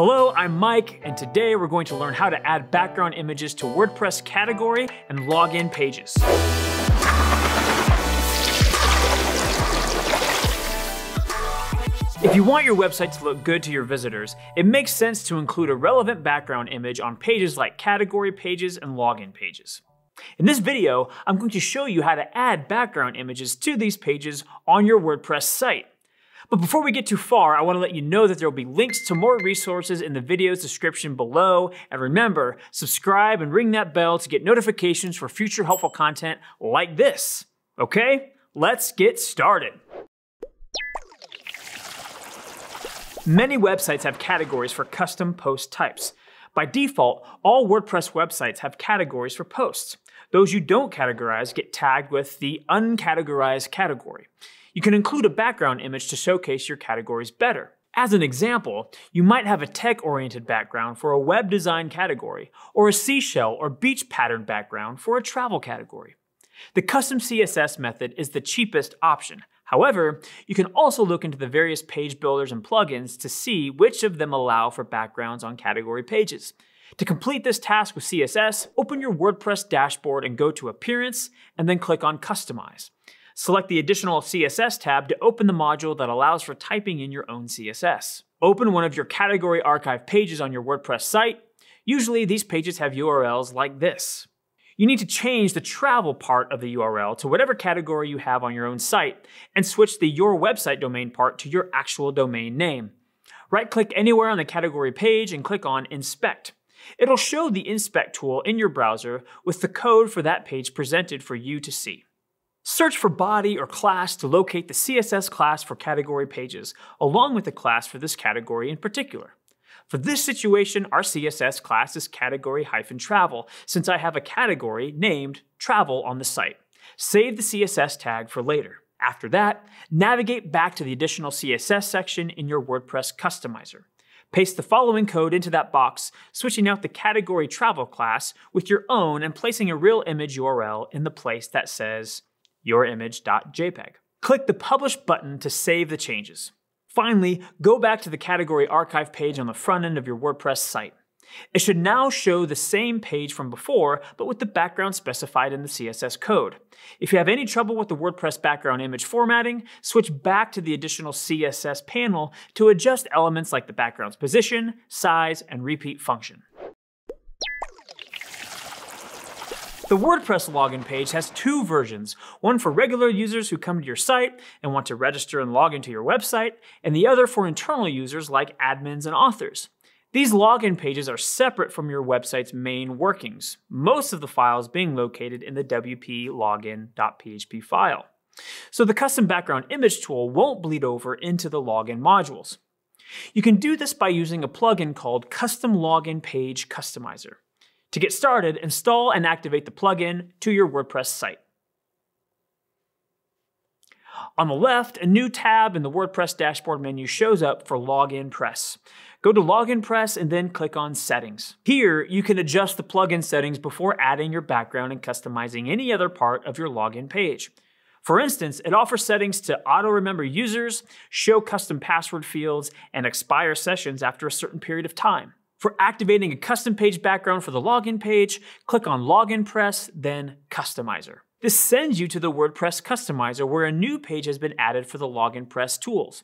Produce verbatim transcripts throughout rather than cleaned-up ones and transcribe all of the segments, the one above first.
Hello, I'm Mike, and today we're going to learn how to add background images to WordPress category and login pages. If you want your website to look good to your visitors, it makes sense to include a relevant background image on pages like category pages and login pages. In this video, I'm going to show you how to add background images to these pages on your WordPress site. But before we get too far, I want to let you know that there will be links to more resources in the video's description below. And remember, subscribe and ring that bell to get notifications for future helpful content like this. Okay, let's get started. Many websites have categories for custom post types. By default, all WordPress websites have categories for posts. Those you don't categorize get tagged with the uncategorized category. You can include a background image to showcase your categories better. As an example, you might have a tech-oriented background for a web design category, or a seashell or beach pattern background for a travel category. The custom C S S method is the cheapest option. However, you can also look into the various page builders and plugins to see which of them allow for backgrounds on category pages. To complete this task with C S S, open your WordPress dashboard and go to Appearance, and then click on Customize. Select the additional C S S tab to open the module that allows for typing in your own C S S. Open one of your category archive pages on your WordPress site. Usually these pages have U R Ls like this. You need to change the travel part of the U R L to whatever category you have on your own site, and switch the Your Website Domain part to your actual domain name. Right-click anywhere on the category page and click on Inspect. It'll show the Inspect tool in your browser with the code for that page presented for you to see. Search for body or class to locate the C S S class for category pages, along with the class for this category in particular. For this situation, our C S S class is category-travel, since I have a category named travel on the site. Save the C S S tag for later. After that, navigate back to the additional C S S section in your WordPress customizer. Paste the following code into that box, switching out the category travel class with your own and placing a real image U R L in the place that says your image dot J P E G. Click the Publish button to save the changes. Finally, go back to the category archive page on the front end of your WordPress site. It should now show the same page from before, but with the background specified in the C S S code. If you have any trouble with the WordPress background image formatting, switch back to the additional C S S panel to adjust elements like the background's position, size, and repeat function. The WordPress login page has two versions, one for regular users who come to your site and want to register and log into your website, and the other for internal users like admins and authors. These login pages are separate from your website's main workings, most of the files being located in the w p login dot p h p file. So the custom background image tool won't bleed over into the login modules. You can do this by using a plugin called Custom Login Page Customizer. To get started, install and activate the plugin to your WordPress site. On the left, a new tab in the WordPress dashboard menu shows up for LoginPress. Go to LoginPress and then click on Settings. Here, you can adjust the plugin settings before adding your background and customizing any other part of your login page. For instance, it offers settings to auto-remember users, show custom password fields, and expire sessions after a certain period of time. For activating a custom page background for the login page, click on LoginPress, then Customizer. This sends you to the WordPress Customizer where a new page has been added for the LoginPress tools.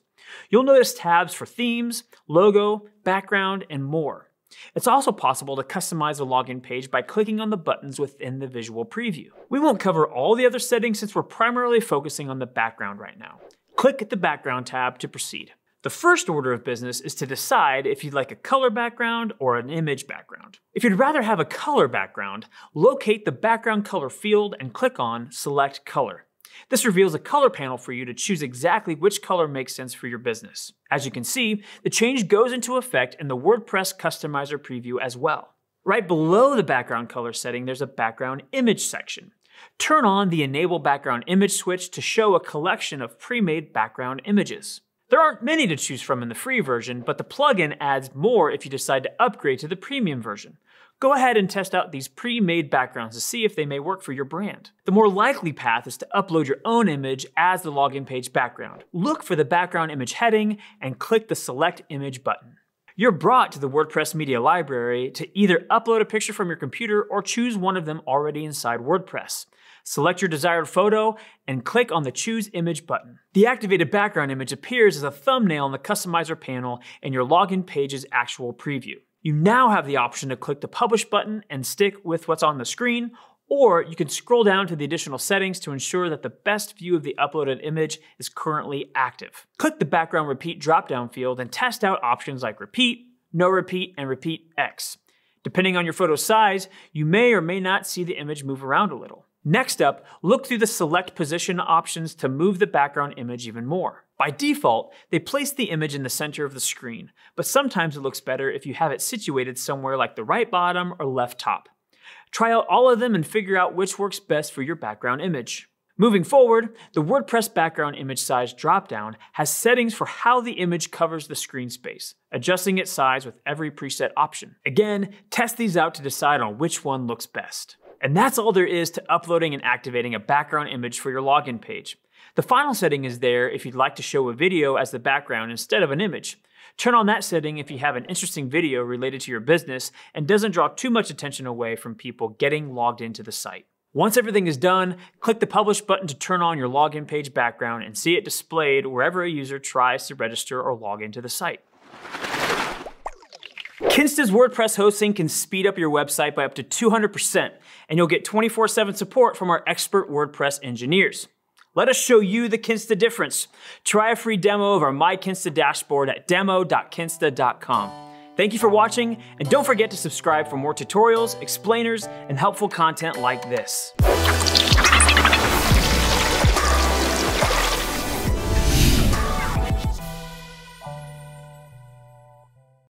You'll notice tabs for themes, logo, background, and more. It's also possible to customize the login page by clicking on the buttons within the visual preview. We won't cover all the other settings since we're primarily focusing on the background right now. Click the Background tab to proceed. The first order of business is to decide if you'd like a color background or an image background. If you'd rather have a color background, locate the background color field and click on Select Color. This reveals a color panel for you to choose exactly which color makes sense for your business. As you can see, the change goes into effect in the WordPress Customizer preview as well. Right below the background color setting, there's a background image section. Turn on the Enable Background Image switch to show a collection of pre-made background images. There aren't many to choose from in the free version, but the plugin adds more if you decide to upgrade to the premium version. Go ahead and test out these pre-made backgrounds to see if they may work for your brand. The more likely path is to upload your own image as the login page background. Look for the background image heading and click the Select Image button. You're brought to the WordPress media library to either upload a picture from your computer or choose one of them already inside WordPress. Select your desired photo and click on the Choose Image button. The activated background image appears as a thumbnail in the Customizer panel and your login page's actual preview. You now have the option to click the Publish button and stick with what's on the screen, or you can scroll down to the additional settings to ensure that the best view of the uploaded image is currently active. Click the Background Repeat drop-down field and test out options like Repeat, No Repeat, and Repeat X. Depending on your photo size, you may or may not see the image move around a little. Next up, look through the Select Position options to move the background image even more. By default, they place the image in the center of the screen, but sometimes it looks better if you have it situated somewhere like the right bottom or left top. Try out all of them and figure out which works best for your background image. Moving forward, the WordPress background image size dropdown has settings for how the image covers the screen space, adjusting its size with every preset option. Again, test these out to decide on which one looks best. And that's all there is to uploading and activating a background image for your login page. The final setting is there if you'd like to show a video as the background instead of an image. Turn on that setting if you have an interesting video related to your business and doesn't draw too much attention away from people getting logged into the site. Once everything is done, click the Publish button to turn on your login page background and see it displayed wherever a user tries to register or log into the site. Kinsta's WordPress hosting can speed up your website by up to two hundred percent, and you'll get twenty-four seven support from our expert WordPress engineers. Let us show you the Kinsta difference. Try a free demo of our MyKinsta dashboard at demo dot kinsta dot com. Thank you for watching, and don't forget to subscribe for more tutorials, explainers, and helpful content like this.